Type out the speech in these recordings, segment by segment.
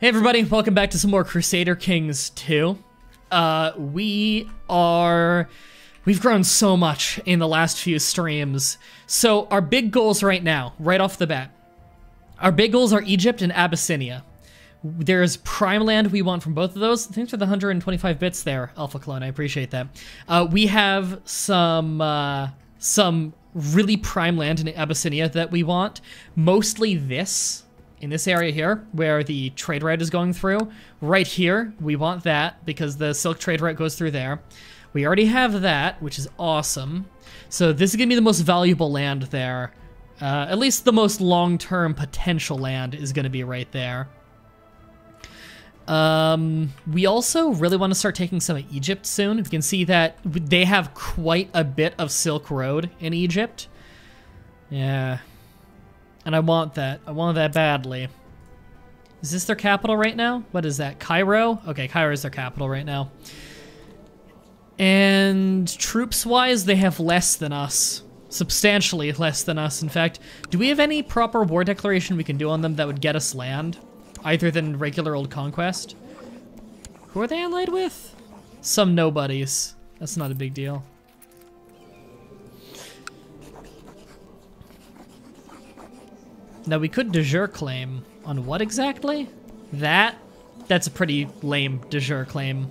Hey everybody, welcome back to some more Crusader Kings 2. We've grown so much in the last few streams. So our big goals right now, right off the bat. Our big goals are Egypt and Abyssinia. There's prime land we want from both of those. Thanks for the 125 bits there, Alpha Clone, I appreciate that. We have some really prime land in Abyssinia that we want. Mostly this. In this area here, where the trade route is going through, right here, we want that because the silk trade route goes through there. We already have that, which is awesome. So this is gonna be the most valuable land there. At least the most long-term potential land is gonna be right there. We also really want to start taking some of Egypt soon. You can see that they have quite a bit of Silk Road in Egypt. Yeah. And I want that. I want that badly. Is this their capital right now? What is that? Cairo? Okay, Cairo is their capital right now. And troops-wise, they have less than us. Substantially less than us, in fact. Do we have any proper war declaration we can do on them that would get us land? Either than regular old conquest? Who are they allied with? Some nobodies. That's not a big deal. Now we could de jure claim on what exactly? That's a pretty lame de jure claim.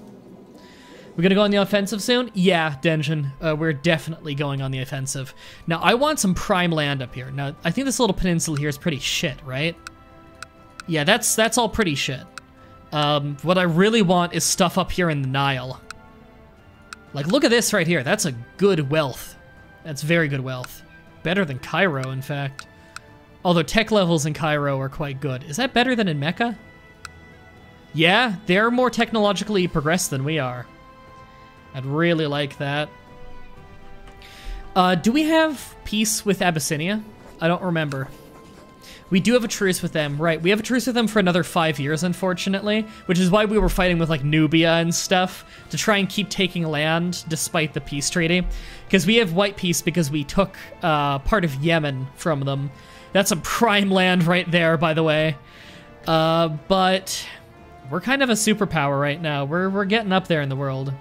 We're gonna go on the offensive soon? Yeah, Denjin, we're definitely going on the offensive. Now I want some prime land up here. Now I think this little peninsula here is pretty shit, right? Yeah, that's all pretty shit. What I really want is stuff up here in the Nile. Like look at this right here, that's a good wealth. That's very good wealth. Better than Cairo, in fact. Although tech levels in Cairo are quite good. Is that better than in Mecca? Yeah, they're more technologically progressed than we are. I'd really like that. Do we have peace with Abyssinia? I don't remember. We do have a truce with them, right. We have a truce with them for another 5 years, unfortunately, which is why we were fighting with, like, Nubia and stuff, to try and keep taking land despite the peace treaty. Because we have white peace because we took part of Yemen from them. That's some prime land right there, by the way. But we're kind of a superpower right now. We're getting up there in the world.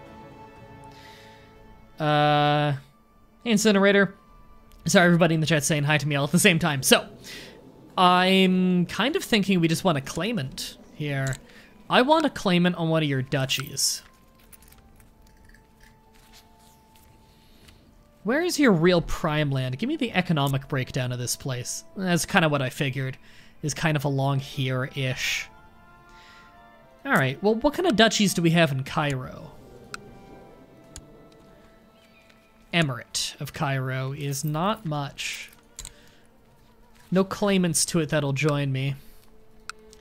Hey, Incinerator. Sorry, everybody in the chat saying hi to me all at the same time. So, I'm kind of thinking we just want a claimant here. I want a claimant on one of your duchies. Where is your real prime land? Give me the economic breakdown of this place. That's kind of what I figured, is kind of along here-ish. All right, well, what kind of duchies do we have in Cairo? Emirate of Cairo is not much. No claimants to it that'll join me.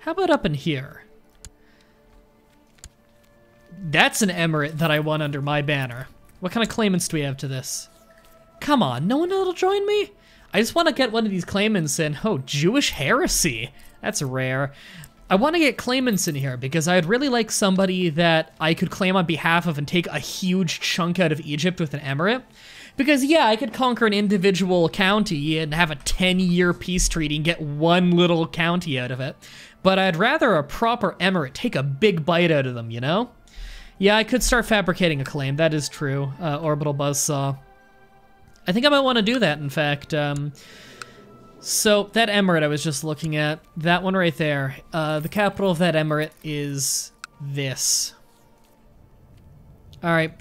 How about up in here? That's an emirate that I want under my banner. What kind of claimants do we have to this? Come on, no one that'll join me? I just want to get one of these claimants in. Oh, Jewish heresy. That's rare. I want to get claimants in here because I'd really like somebody that I could claim on behalf of and take a huge chunk out of Egypt with an emirate. Because, yeah, I could conquer an individual county and have a 10-year peace treaty and get one little county out of it. But I'd rather a proper emirate take a big bite out of them, you know? Yeah, I could start fabricating a claim. That is true. Orbital Buzzsaw. I think I might want to do that, in fact. So, that emirate I was just looking at, that one right there, the capital of that emirate is this. Alright,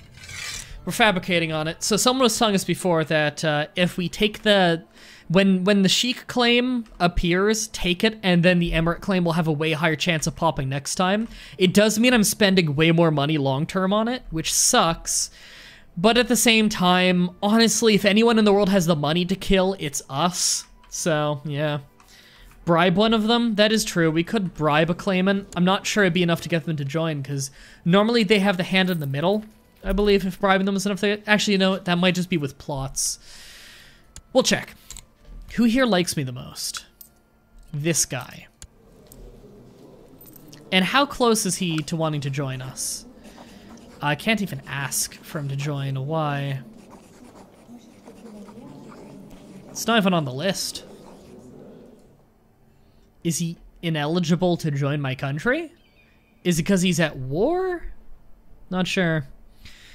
we're fabricating on it. So someone was telling us before that if we take the... When the Sheikh claim appears, take it, and then the emirate claim will have a way higher chance of popping next time. It does mean I'm spending way more money long-term on it, which sucks. But at the same time, honestly, if anyone in the world has the money to kill, it's us. So, yeah. Bribe one of them? That is true. We could bribe a claimant. I'm not sure it'd be enough to get them to join, because normally they have the hand in the middle, I believe, if bribing them is enough to... Actually, you know what? That might just be with plots. We'll check. Who here likes me the most? This guy. And how close is he to wanting to join us? I can't even ask for him to join. Why? It's not even on the list. Is he ineligible to join my country? Is it because he's at war? Not sure.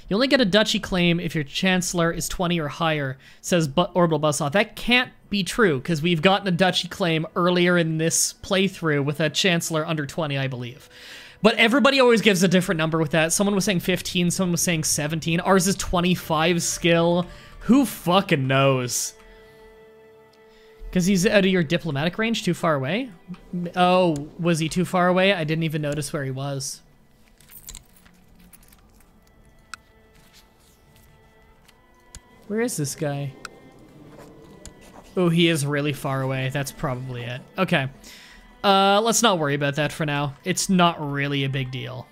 You only get a duchy claim if your chancellor is 20 or higher, says Orbital Buzzsaw. That can't be true, because we've gotten a duchy claim earlier in this playthrough with a chancellor under 20, I believe. But everybody always gives a different number with that. Someone was saying 15, someone was saying 17. Ours is 25 skill. Who fucking knows? Because he's out of your diplomatic range, too far away? Oh, was he too far away? I didn't even notice where he was. Where is this guy? Oh, he is really far away. That's probably it. Okay. Let's not worry about that for now. It's not really a big deal.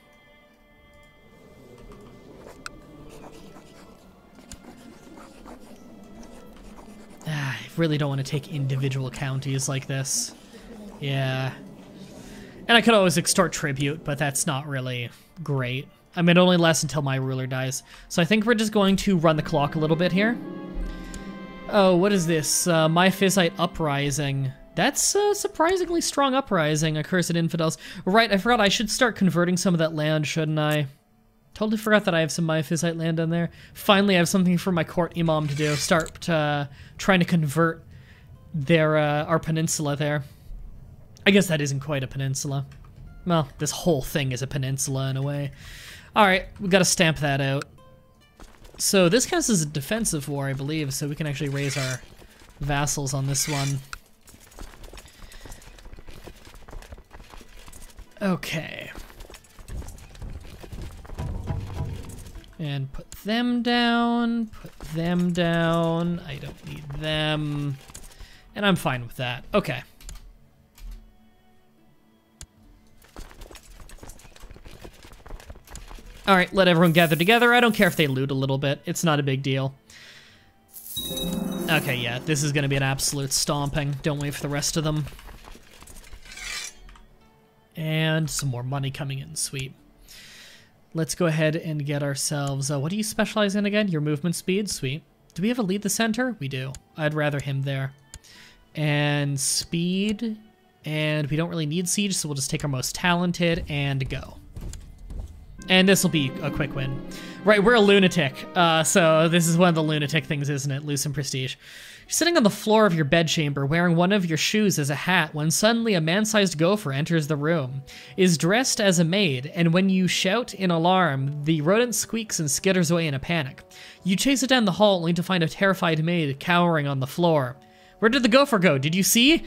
I really don't want to take individual counties like this. Yeah. And I could always extort tribute, but that's not really great. I mean, it only lasts until my ruler dies. So I think we're just going to run the clock a little bit here. Oh, what is this? Miaphysite uprising. That's a surprisingly strong uprising, accursed infidels. Right, I forgot I should start converting some of that land, shouldn't I? Totally forgot that I have some Miaphysite land on there. Finally, I have something for my court imam to do. Start trying to convert their our peninsula there. I guess that isn't quite a peninsula. Well, this whole thing is a peninsula in a way. Alright, we gotta stamp that out. So this counts as a defensive war, I believe, so we can actually raise our vassals on this one. Okay. And put them down, put them down. I don't need them. And I'm fine with that. Okay. Alright, let everyone gather together. I don't care if they loot a little bit. It's not a big deal. Okay, yeah, this is gonna be an absolute stomping. Don't wait for the rest of them. And some more money coming in, sweet. Let's go ahead and get ourselves, what do you specialize in again? Your movement speed, sweet. Do we have a lead the center? We do. I'd rather him there. And speed, and we don't really need siege, so we'll just take our most talented and go. And this will be a quick win. Right, we're a lunatic, so this is one of the lunatic things, isn't it? Loosen prestige. You're sitting on the floor of your bedchamber, wearing one of your shoes as a hat, when suddenly a man-sized gopher enters the room, is dressed as a maid, and when you shout in alarm, the rodent squeaks and skitters away in a panic. You chase it down the hall, only to find a terrified maid cowering on the floor. Where did the gopher go? Did you see?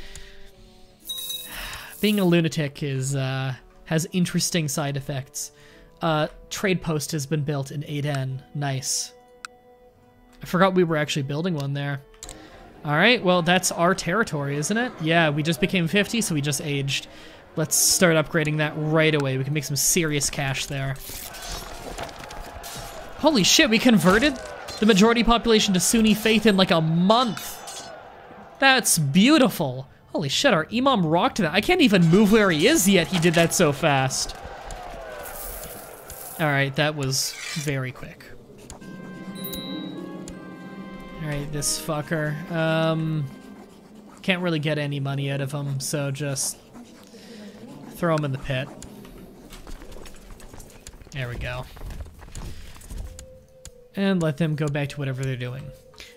Being a lunatic is has interesting side effects. Trade post has been built in Aden. Nice. I forgot we were actually building one there. Alright, well that's our territory, isn't it? Yeah, we just became 50, so we just aged. Let's start upgrading that right away. We can make some serious cash there. Holy shit, we converted the majority population to Sunni faith in like a month. That's beautiful. Holy shit, our imam rocked that. I can't even move where he is yet. He did that so fast. Alright, that was very quick. Alright, this fucker. Can't really get any money out of him, so just throw him in the pit. There we go. And let them go back to whatever they're doing.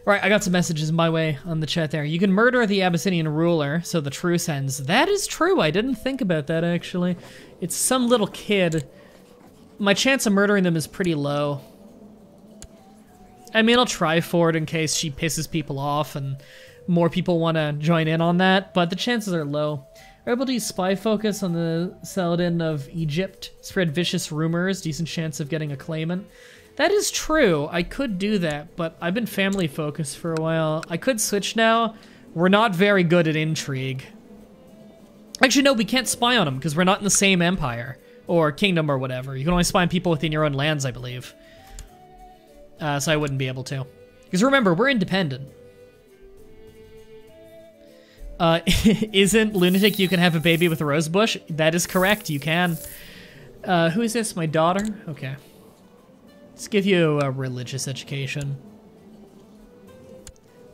Alright, I got some messages my way on the chat there. You can murder the Abyssinian ruler, so the truce ends. That is true, I didn't think about that actually. It's some little kid. My chance of murdering them is pretty low. I mean, I'll try for it in case she pisses people off and more people want to join in on that, but the chances are low. We're able to use spy focus on the Saladin of Egypt, spread vicious rumors, decent chance of getting a claimant. That is true, I could do that, but I've been family focused for a while. I could switch now. We're not very good at intrigue. Actually, no, we can't spy on them because we're not in the same empire. Or kingdom or whatever. You can only spy people within your own lands, I believe. So I wouldn't be able to. Because remember, we're independent. Isn't lunatic you can have a baby with a rose bush? That is correct, you can. Who is this? My daughter? Okay. Let's give you a religious education.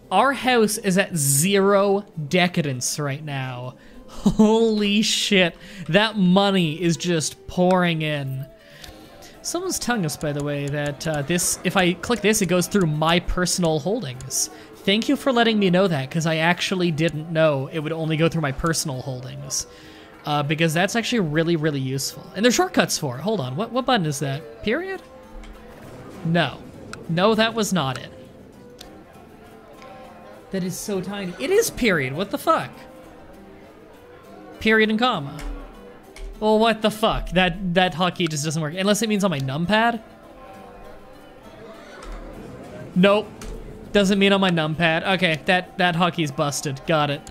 Our house is at zero decadence right now. Holy shit. That money is just pouring in. Someone's telling us, by the way, that this, if I click this, it goes through my personal holdings. Thank you for letting me know that, because I actually didn't know it would only go through my personal holdings. Because that's actually really, really useful. And there's shortcuts for it. Hold on, what button is that? Period? No. No, that was not it. That is so tiny. It is period, what the fuck? Period and comma. Well, what the fuck? That hotkey just doesn't work. Unless it means on my numpad? Nope. Doesn't mean on my numpad. Okay, that hotkey's busted. Got it.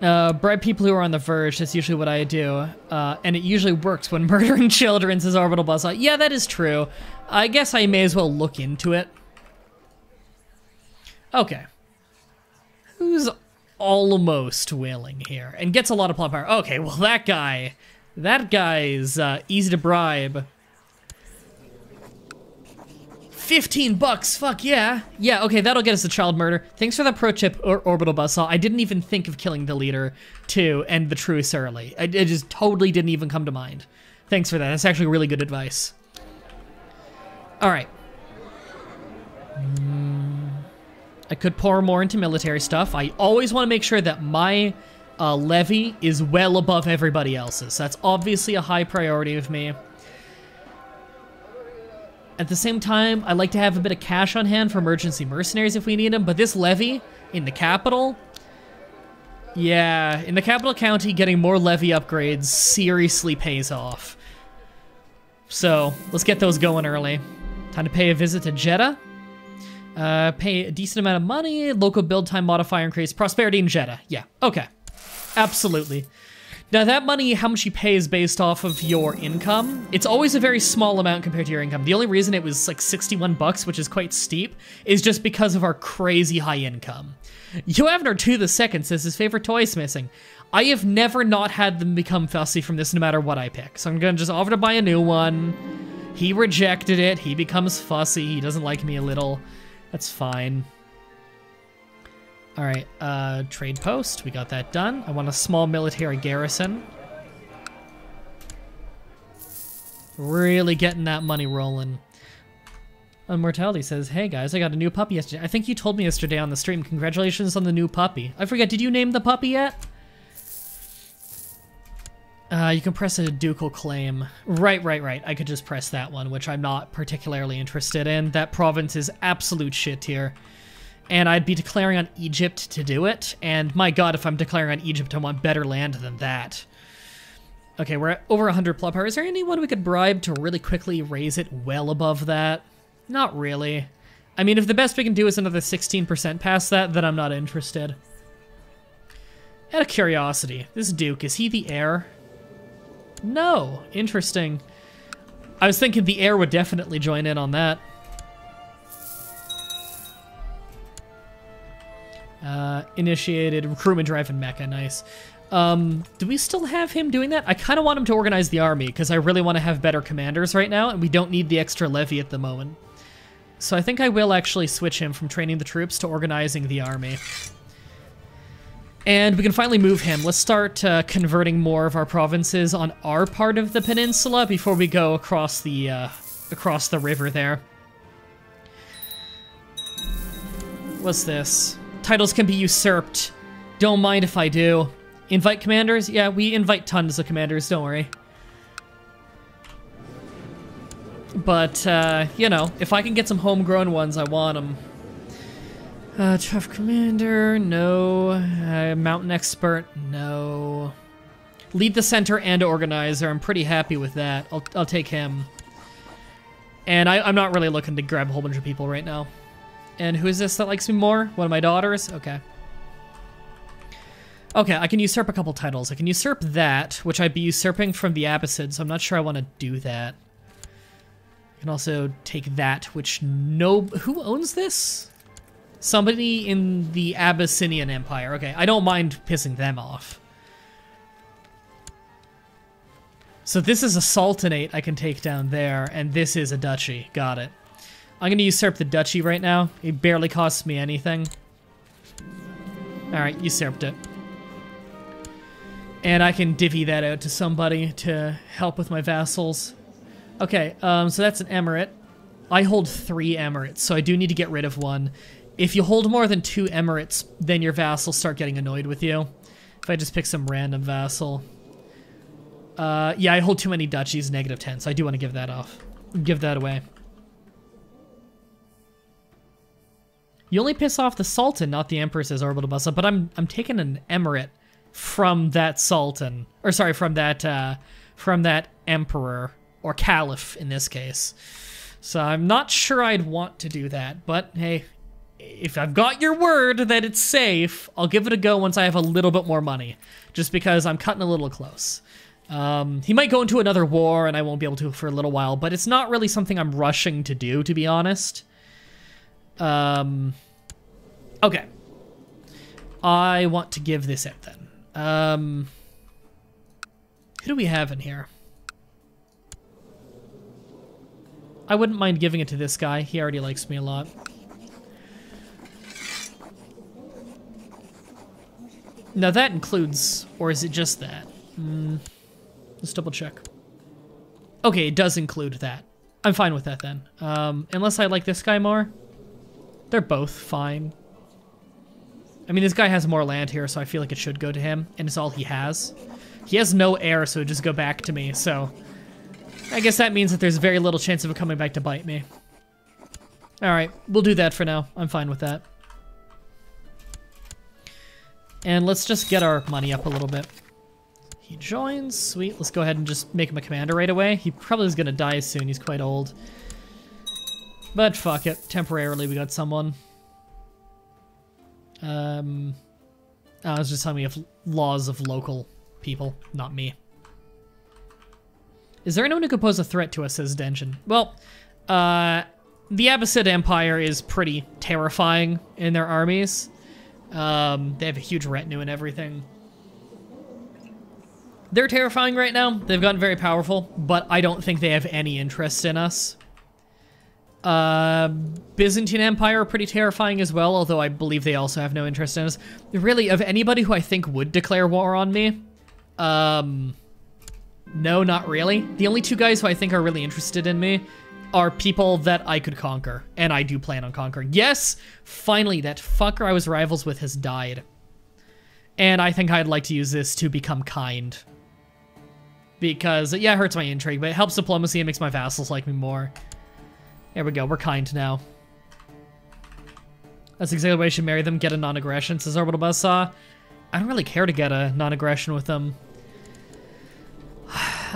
Bribe people who are on the verge, that's usually what I do. And it usually works when murdering children, says Orbital Buzzsaw. Yeah, that is true. I guess I may as well look into it. Okay. Who's almost willing here? And gets a lot of plot power. Okay, well that guy's easy to bribe. 15 bucks, fuck yeah. Yeah, okay, that'll get us the child murder. Thanks for that pro tip, Orbital Buzzsaw. I didn't even think of killing the leader to end the truce early. It just totally didn't even come to mind. Thanks for that, that's actually really good advice. All right. I could pour more into military stuff. I always want to make sure that my levy is well above everybody else's. That's obviously a high priority of me. At the same time, I like to have a bit of cash on hand for emergency mercenaries if we need them, but this levy in the capital? Yeah, in the capital county, getting more levy upgrades seriously pays off. So, let's get those going early. Time to pay a visit to Jeddah. Pay a decent amount of money, local build time modifier increase, prosperity in Jeddah. Yeah, okay. Absolutely. Now that money, how much you pay is based off of your income. It's always a very small amount compared to your income. The only reason it was like 61 bucks, which is quite steep, is just because of our crazy high income. Yoavner II says his favorite toy is missing. I have never not had them become fussy from this no matter what I pick. So I'm gonna just offer to buy a new one. He rejected it, he becomes fussy, he doesn't like me a little. That's fine. All right, trade post, we got that done. I want a small military garrison. Really getting that money rolling. Immortality says, hey guys, I got a new puppy yesterday. I think you told me yesterday on the stream, congratulations on the new puppy. I forget, did you name the puppy yet? You can press a ducal claim. Right, I could just press that one, which I'm not particularly interested in. That province is absolute shit tier. And I'd be declaring on Egypt to do it, and my god, if I'm declaring on Egypt, I want better land than that. Okay, we're at over 100 plot power. Is there anyone we could bribe to really quickly raise it well above that? Not really. I mean, if the best we can do is another 16% past that, then I'm not interested. Out of curiosity, this Duke, is he the heir? No, interesting. I was thinking the heir would definitely join in on that. Initiated recruitment drive in Mecca, nice. Do we still have him doing that? I kind of want him to organize the army because I really want to have better commanders right now and we don't need the extra levy at the moment. So I think I will actually switch him from training the troops to organizing the army. And we can finally move him. Let's start converting more of our provinces on our part of the peninsula before we go across the river there. What's this? Titles can be usurped. Don't mind if I do. Invite commanders? Yeah, we invite tons of commanders, don't worry. But, you know, if I can get some homegrown ones, I want them. Tough commander, no. Mountain expert, no. Lead the center and organizer, I'm pretty happy with that. I'll take him. And I'm not really looking to grab a whole bunch of people right now. And who is this that likes me more? One of my daughters? Okay. Okay, I can usurp a couple titles. I can usurp that, which I'd be usurping from the Abbasid, so I'm not sure I want to do that. I can also take that, which no... Who owns this? Somebody in the Abyssinian Empire. Okay, I don't mind pissing them off. So this is a sultanate I can take down there, and this is a duchy. Got it. I'm gonna usurp the duchy right now. It barely costs me anything. Alright, usurped it. And I can divvy that out to somebody to help with my vassals. Okay, so that's an emirate. I hold 3 emirates, so I do need to get rid of one. If you hold more than 2 emirates, then your vassals start getting annoyed with you. If I just pick some random vassal. Yeah, I hold too many duchies, -10, so I do want to give that off. Give that away. You only piss off the Sultan, not the Emperor, says Orbital Buzzsaw, but I'm taking an emirate from that Sultan. Or sorry, from that Emperor, or Caliph in this case. So I'm not sure I'd want to do that, but hey, if I've got your word that it's safe, I'll give it a go once I have a little bit more money, just because I'm cutting a little close. He might go into another war, and I won't be able to for a little while, but it's not really something I'm rushing to do, to be honest. Okay. I want to give this out, then. Who do we have in here? I wouldn't mind giving it to this guy. He already likes me a lot. Now that includes, or is it just that? Let's double check. Okay, it does include that. I'm fine with that then. Unless I like this guy more. They're both fine. I mean, this guy has more land here, so I feel like it should go to him, and it's all he has. He has no heir, so it just go back to me, so... I guess that means that there's very little chance of it coming back to bite me. Alright, we'll do that for now. I'm fine with that. And let's just get our money up a little bit. He joins. Sweet. Let's go ahead and just make him a commander right away. He probably is going to die soon. He's quite old. But fuck it. Temporarily, we got someone. I was just telling me of laws of local people, not me. Is there anyone who could pose a threat to us, says Denjin? Well, the Abbasid Empire is pretty terrifying in their armies. They have a huge retinue and everything. They're terrifying right now. They've gotten very powerful, but I don't think they have any interest in us. Byzantine Empire are pretty terrifying as well, although I believe they also have no interest in us. Really, of anybody who I think would declare war on me, no, not really. The only 2 guys who I think are really interested in me are people that I could conquer, and I do plan on conquering. Yes, finally, that fucker I was rivals with has died. And I think I'd like to use this to become kind. Because, yeah, it hurts my intrigue, but it helps diplomacy and makes my vassals like me more. There we go, we're kind now. That's exactly why I should marry them, get a non-aggression, says Orbital Buzzsaw. I don't really care to get a non-aggression with them.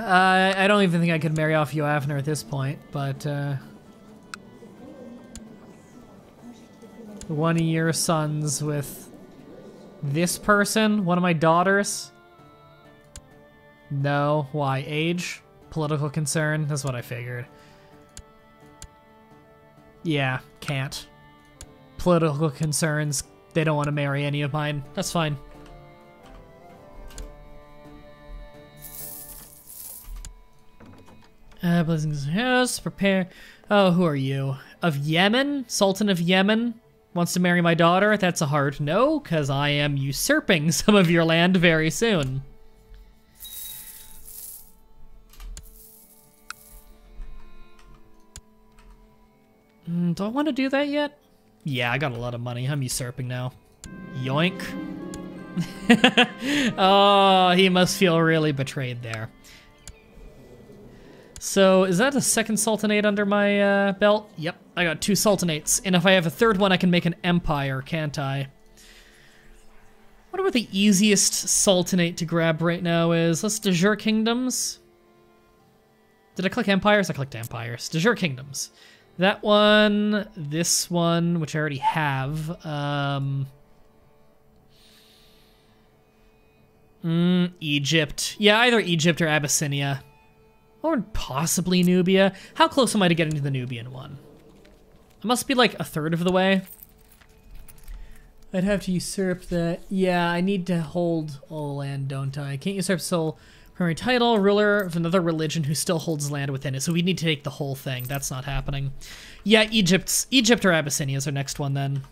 I don't even think I could marry off Yoavner at this point, but one of your sons with this person, one of my daughters? No, why? Age? Political concern? That's what I figured. Yeah, can't. Political concerns, they don't want to marry any of mine. That's fine. Blessings house, prepare. Oh, who are you? Of Yemen? Sultan of Yemen? Wants to marry my daughter? That's a hard no, because I am usurping some of your land very soon. Do I want to do that yet? Yeah, I got a lot of money. I'm usurping now. Yoink. Oh, he must feel really betrayed there. So, is that a second Sultanate under my belt? Yep, I got 2 Sultanates, and if I have a third one, I can make an empire, can't I? What about the easiest Sultanate to grab right now is? Let's de jure kingdoms. Did I click empires? I clicked empires. De jure kingdoms. That one, this one, which I already have. Egypt. Yeah, either Egypt or Abyssinia. Or possibly Nubia. How close am I to getting to the Nubian one? I must be like a third of the way. I'd have to usurp that. Yeah, I need to hold all land, don't I? I can't usurp Sol. From a title, ruler of another religion who still holds land within it. So we need to take the whole thing. That's not happening. Yeah, Egypt or Abyssinia is our next one then.